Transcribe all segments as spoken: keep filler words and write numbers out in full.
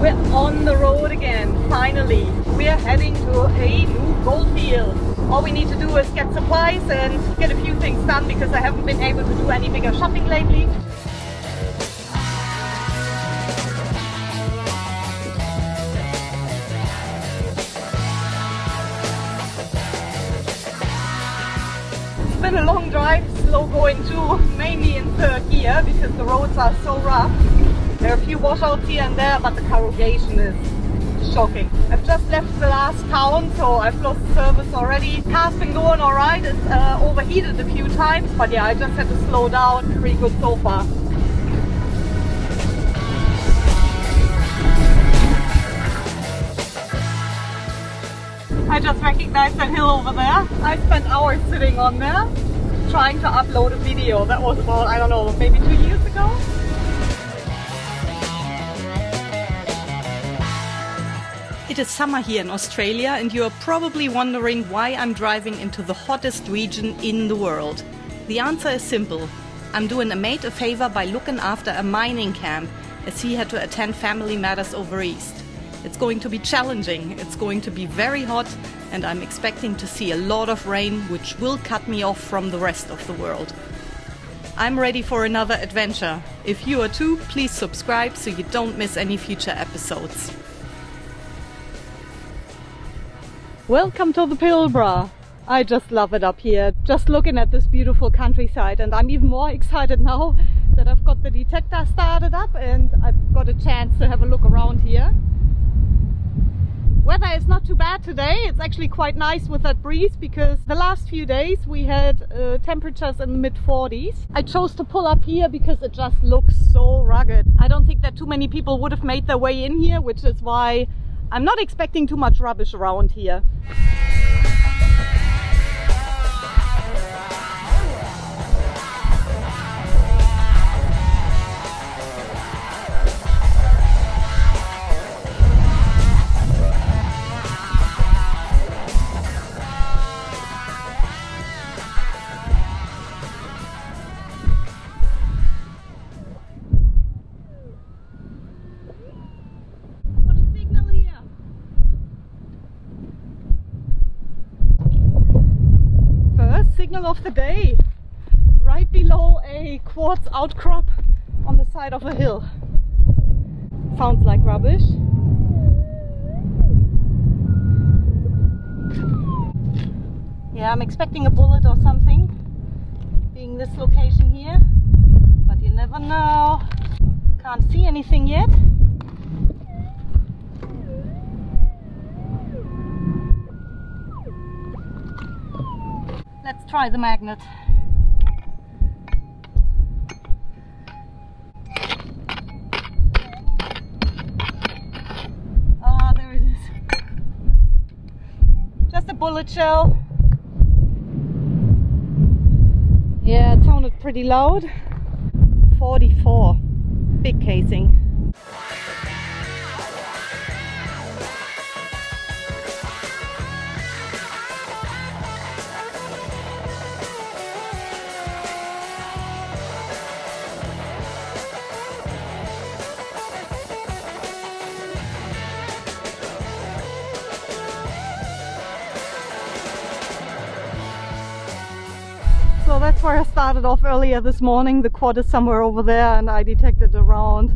We're on the road again, finally. We are heading to a new goldfield. All we need to do is get supplies and get a few things done because I haven't been able to do any bigger shopping lately. It's been a long drive, slow going too, mainly in third gear because the roads are so rough. There are a few washouts here and there, but the corrugation is shocking. I've just left the last town, so I've lost service already. Car's been going alright, it's uh, overheated a few times, but yeah, I just had to slow down. Pretty good so far. I just recognized that hill over there. I spent hours sitting on there, trying to upload a video. That was about, I don't know, maybe two years ago? It is summer here in Australia and you are probably wondering why I'm driving into the hottest region in the world. The answer is simple. I'm doing a mate a favor by looking after a mining camp as he had to attend family matters over East. It's going to be challenging, it's going to be very hot and I'm expecting to see a lot of rain which will cut me off from the rest of the world. I'm ready for another adventure. If you are too, please subscribe so you don't miss any future episodes. Welcome to the Pilbara. I just love it up here, just looking at this beautiful countryside, and I'm even more excited now that I've got the detector started up and I've got a chance to have a look around here. Weather is not too bad today. It's actually quite nice with that breeze because the last few days we had uh, temperatures in the mid forties. I chose to pull up here because it just looks so rugged. I don't think that too many people would have made their way in here, which is why I'm not expecting too much rubbish around here. Signal of the day, right below a quartz outcrop on the side of a hill. Sounds like rubbish. Yeah, I'm expecting a bullet or something, being this location here, but you never know. Can't see anything yet. Let's try the magnet. Ah, there it is. Just a bullet shell. Yeah, it sounded pretty loud. forty-four. Big casing. So that's where I started off earlier this morning. The quad is somewhere over there and I detected around,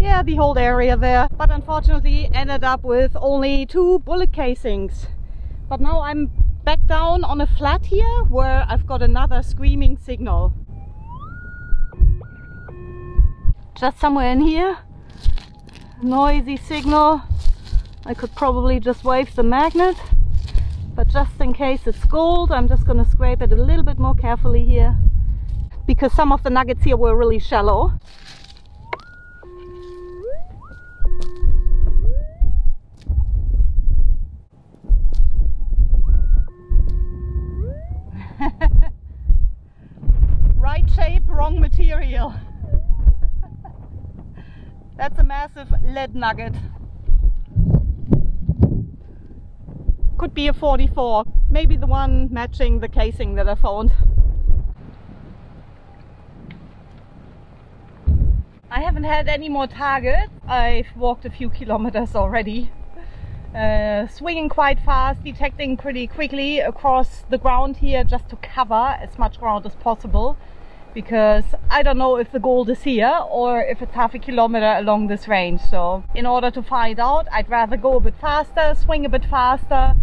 yeah, the whole area there. But unfortunately ended up with only two bullet casings. But now I'm back down on a flat here where I've got another screaming signal. Just somewhere in here. Noisy signal. I could probably just wave the magnet. But just in case it's gold, I'm just going to scrape it a little bit more carefully here because some of the nuggets here were really shallow. Right shape, wrong material. That's a massive lead nugget. Could be a forty-four, maybe the one matching the casing that I found. I haven't had any more targets. I've walked a few kilometers already. Uh, swinging quite fast, detecting pretty quickly across the ground here just to cover as much ground as possible, because I don't know if the gold is here or if it's half a kilometer along this range. So in order to find out, I'd rather go a bit faster, swing a bit faster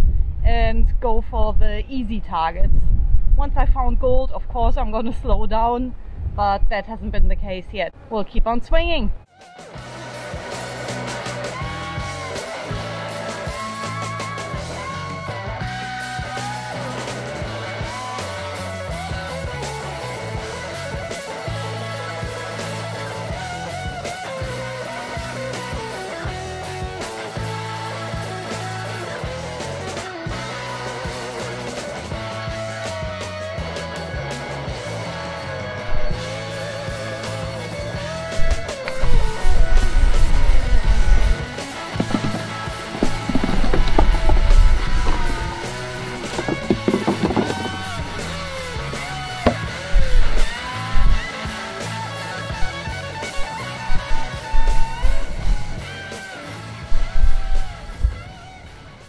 and go for the easy targets. Once I found gold, of course I'm going to slow down, but that hasn't been the case yet. We'll keep on swinging.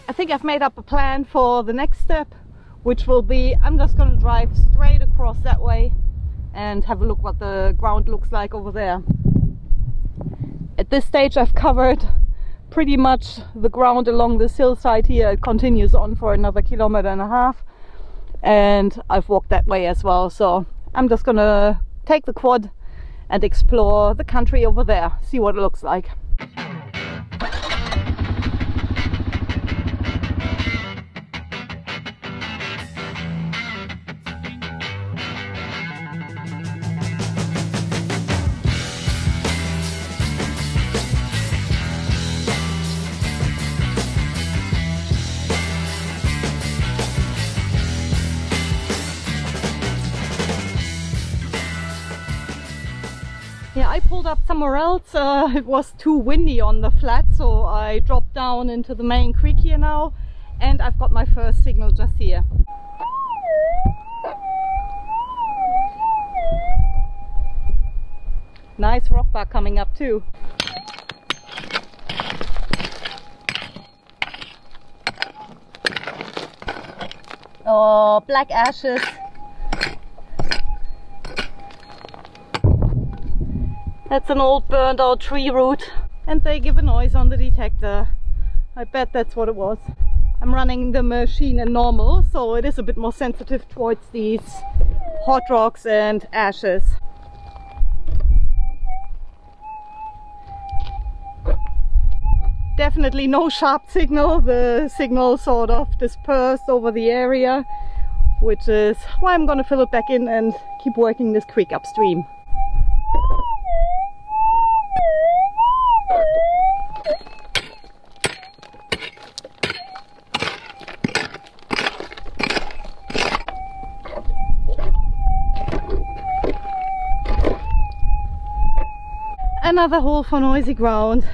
I think I've made up a plan for the next step, which will be I'm just going to drive straight across that way and have a look what the ground looks like over there. At this stage I've covered pretty much the ground along this hillside here. It continues on for another kilometer and a half, and I've walked that way as well, so I'm just gonna take the quad and explore the country over there, see what it looks like. Yeah, I pulled up somewhere else. Uh, it was too windy on the flat, so I dropped down into the main creek here now, and I've got my first signal just here. Nice rock bar coming up too. Oh, black ashes. That's an old burned out tree root, and they give a noise on the detector. I bet that's what it was. I'm running the machine in normal, so it is a bit more sensitive towards these hot rocks and ashes. Definitely no sharp signal. The signal sort of dispersed over the area, which is why I'm gonna fill it back in and keep working this creek upstream. Another hole for noisy ground.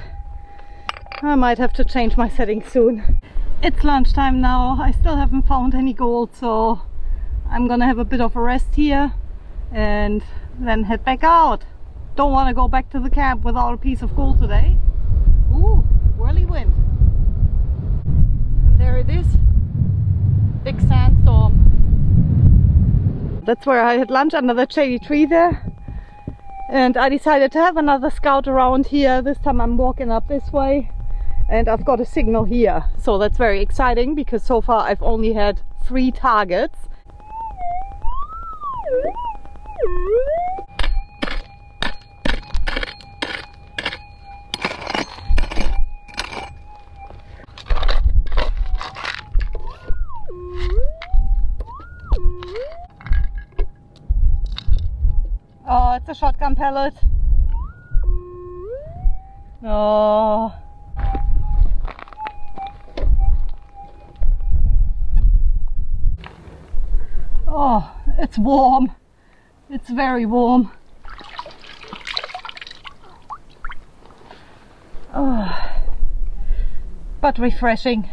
I might have to change my settings soon. It's lunchtime now. I still haven't found any gold, so I'm gonna have a bit of a rest here and then head back out. Don't want to go back to the camp without a piece of gold today. Ooh, whirlwind. And there it is. Big sandstorm. That's where I had lunch under that shady tree there. And I decided to have another scout around here. This time I'm walking up this way and I've got a signal here. So that's very exciting, because so far I've only had three targets. Oh, it's a shotgun pellet. Oh. Oh, it's warm. It's very warm. Oh. But refreshing.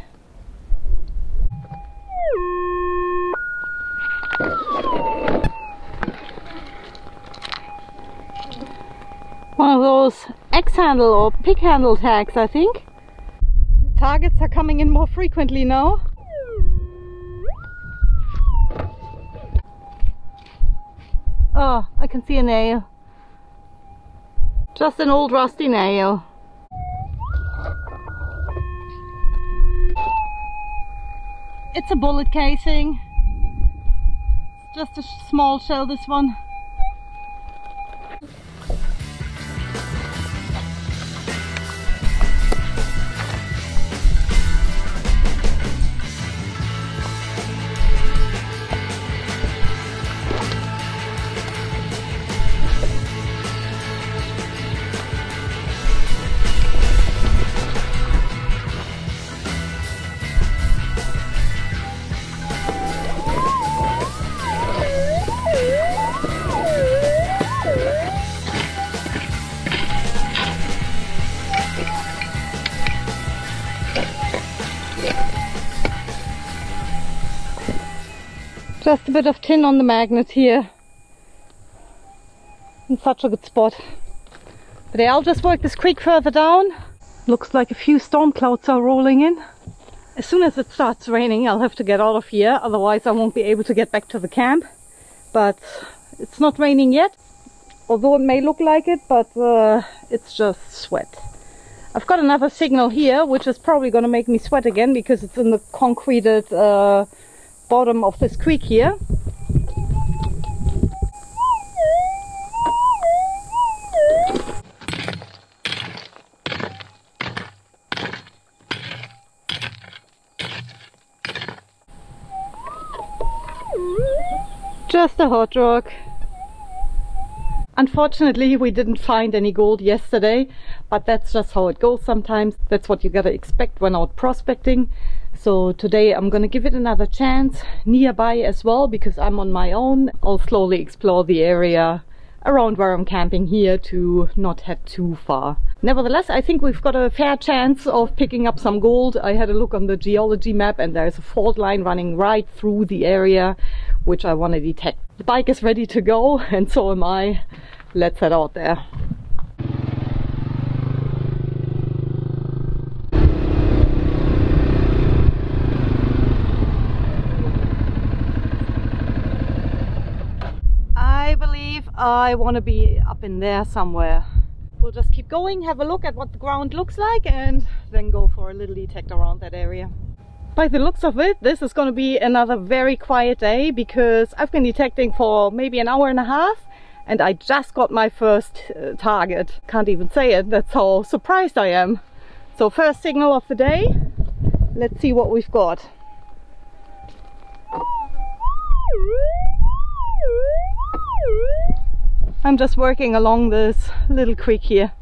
One of those handle or pig handle tags, I think. Targets are coming in more frequently now. Oh, I can see a nail. Just an old rusty nail. It's a bullet casing. It's just a small shell, this one. Just a bit of tin on the magnet here. In such a good spot. Today I'll just work this creek further down. Looks like a few storm clouds are rolling in. As soon as it starts raining I'll have to get out of here, otherwise I won't be able to get back to the camp. But it's not raining yet, although it may look like it, but uh, it's just sweat. I've got another signal here, which is probably going to make me sweat again because it's in the concreted uh, bottom of this creek here. Just a hot rock. Unfortunately, we didn't find any gold yesterday, but that's just how it goes sometimes. That's what you gotta expect when out prospecting. So today I'm gonna give it another chance nearby as well, because I'm on my own. I'll slowly explore the area around where I'm camping here to not head too far. Nevertheless, I think we've got a fair chance of picking up some gold. I had a look on the geology map and there's a fault line running right through the area, which I want to detect. The bike is ready to go and so am I. Let's head out there. I want to be up in there somewhere. We'll just keep going, have a look at what the ground looks like and then go for a little detect around that area. By the looks of it, this is going to be another very quiet day because I've been detecting for maybe an hour and a half and I just got my first uh, target. Can't even say it, that's how surprised I am. So first signal of the day, let's see what we've got. I'm just working along this little creek here.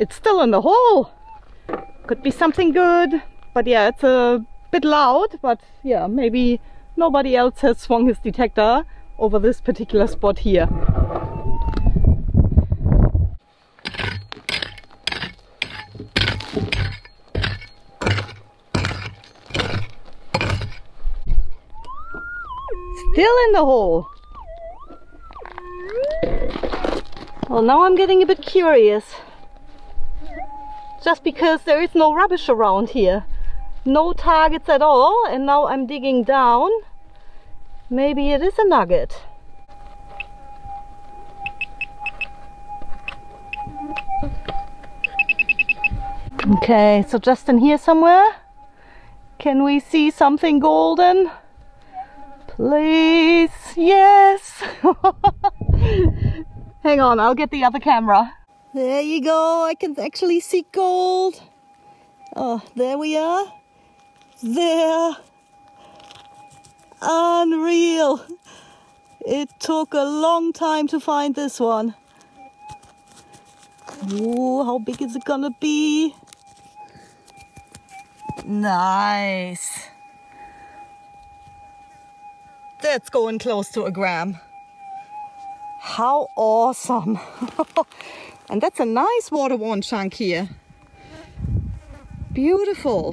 It's still in the hole. Could be something good, but yeah, it's a bit loud, but yeah, maybe nobody else has swung his detector over this particular spot here. Still in the hole. Well, now I'm getting a bit curious. Just because there is no rubbish around here. No targets at all, and now I'm digging down. Maybe it is a nugget. Okay, so just in here somewhere. Can we see something golden? Please, yes! Hang on, I'll get the other camera. There you go, I can actually see gold. Oh, there we are. There. Unreal. It took a long time to find this one. Ooh, how big is it gonna be? Nice. That's going close to a gram. How awesome. And that's a nice water worn chunk here. beautiful.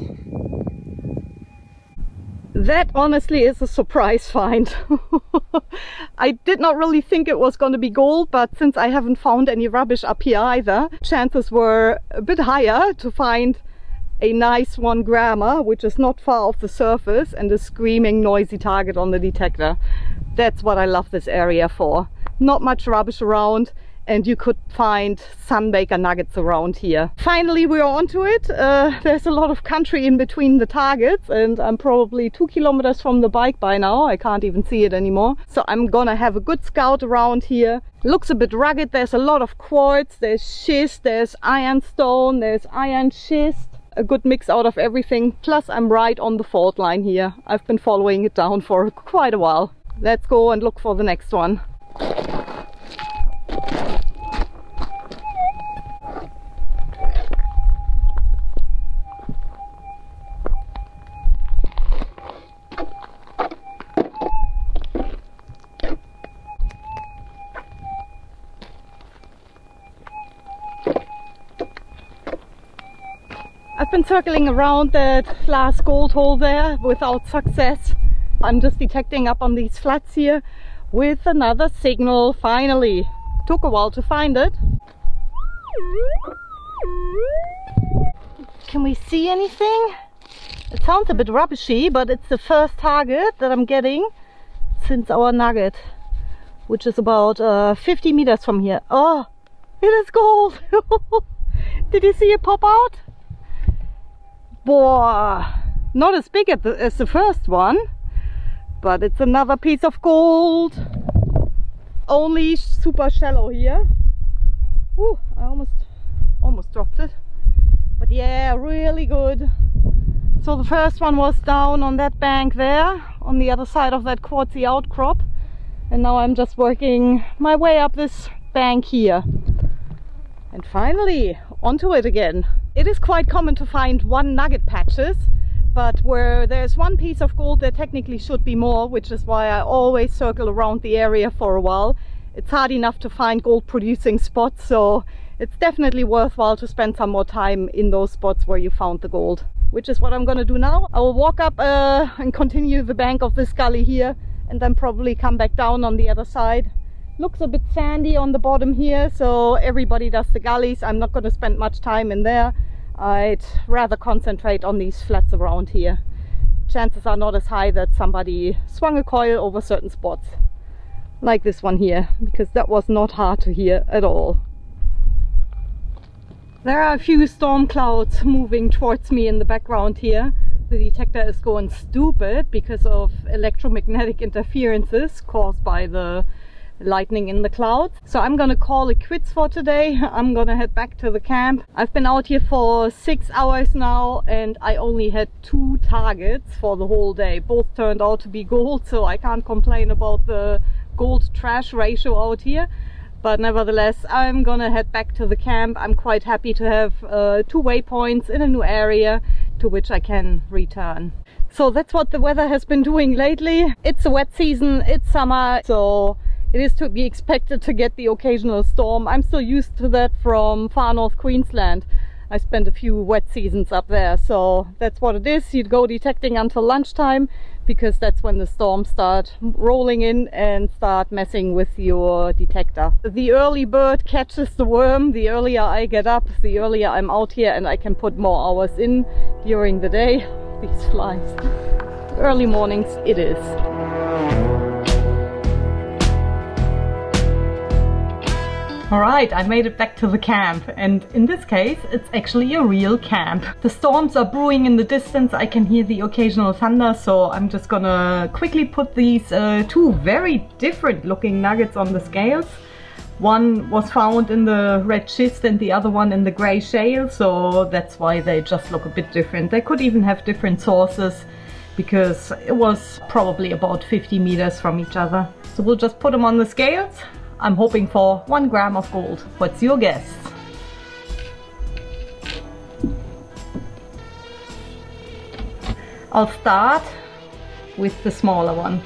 That honestly is a surprise find. I did not really think it was going to be gold, but since I haven't found any rubbish up here either, chances were a bit higher to find a nice one grammer, which is not far off the surface, and a screaming noisy target on the detector. That's what I love this area for. Not much rubbish around, and you could find sunbaker nuggets around here. Finally, we're onto it. Uh, there's a lot of country in between the targets, and I'm probably two kilometers from the bike by now. I can't even see it anymore. So I'm gonna have a good scout around here. Looks a bit rugged. There's a lot of quartz, there's schist, there's ironstone, there's iron schist. A good mix out of everything. Plus I'm right on the fault line here. I've been following it down for quite a while. Let's go and look for the next one. I've been circling around that last gold hole there without success. I'm just detecting up on these flats here with another signal, finally. Took a while to find it. Can we see anything? It sounds a bit rubbishy, but it's the first target that I'm getting since our nugget, which is about uh, fifty meters from here. Oh, it is gold! Did you see it pop out? Boah, not as big as the, as the first one, but it's another piece of gold. Only super shallow here. Ooh, I almost almost dropped it, but yeah, really good. So the first one was down on that bank there on the other side of that quartzy outcrop, and now I'm just working my way up this bank here, and finally onto it again. It is quite common to find one nugget patches, but where there's one piece of gold there technically should be more, which is why I always circle around the area for a while. It's hard enough to find gold producing spots, so it's definitely worthwhile to spend some more time in those spots where you found the gold, which is what I'm gonna do now. I will walk up uh, and continue the bank of this gully here, and then probably come back down on the other side. Looks a bit sandy on the bottom here, so everybody does the gullies. I'm not gonna spend much time in there. I'd rather concentrate on these flats around here. Chances are not as high that somebody swung a coil over certain spots like this one here, because that was not hard to hear at all. There are a few storm clouds moving towards me in the background here. The detector is going stupid because of electromagnetic interferences caused by the lightning in the clouds. So I'm gonna call it quits for today. I'm gonna head back to the camp. I've been out here for six hours now, and I only had two targets for the whole day. Both turned out to be gold, so I can't complain about the gold trash ratio out here. But nevertheless, I'm gonna head back to the camp. I'm quite happy to have uh, two waypoints in a new area to which I can return. So that's what the weather has been doing lately. It's a wet season, it's summer, so it is to be expected to get the occasional storm. I'm still used to that from far north Queensland. I spent a few wet seasons up there, so that's what it is. You'd go detecting until lunchtime, because that's when the storms start rolling in and start messing with your detector. The early bird catches the worm. The earlier I get up, the earlier I'm out here, and I can put more hours in during the day. These flies. Early mornings it is. All right, I made it back to the camp, and in this case, it's actually a real camp. The storms are brewing in the distance. I can hear the occasional thunder, so I'm just gonna quickly put these uh, two very different looking nuggets on the scales. One was found in the red schist and the other one in the gray shale, so that's why they just look a bit different. They could even have different sources, because it was probably about fifty meters from each other. So we'll just put them on the scales. I'm hoping for one gram of gold. What's your guess? I'll start with the smaller one.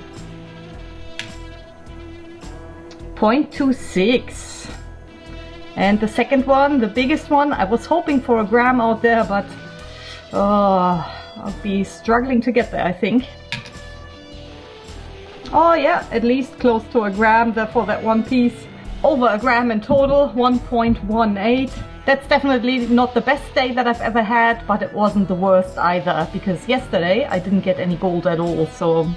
zero point two six. And the second one, the biggest one, I was hoping for a gram out there, but Oh, I'll be struggling to get there, I think. Oh yeah, at least close to a gram, therefore that one piece over a gram in total, one point one eight. That's definitely not the best day that I've ever had, but it wasn't the worst either, because yesterday I didn't get any gold at all, so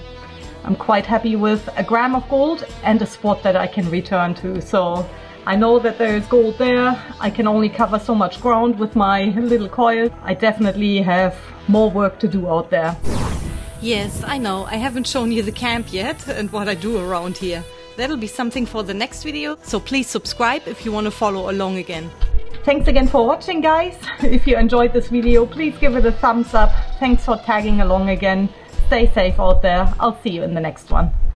I'm quite happy with a gram of gold and a spot that I can return to. So I know that there is gold there. I can only cover so much ground with my little coil. I definitely have more work to do out there. Yes, I know, I haven't shown you the camp yet and what I do around here. That'll be something for the next video, so please subscribe if you want to follow along again. Thanks again for watching, guys. If you enjoyed this video, please give it a thumbs up. Thanks for tagging along again. Stay safe out there. I'll see you in the next one.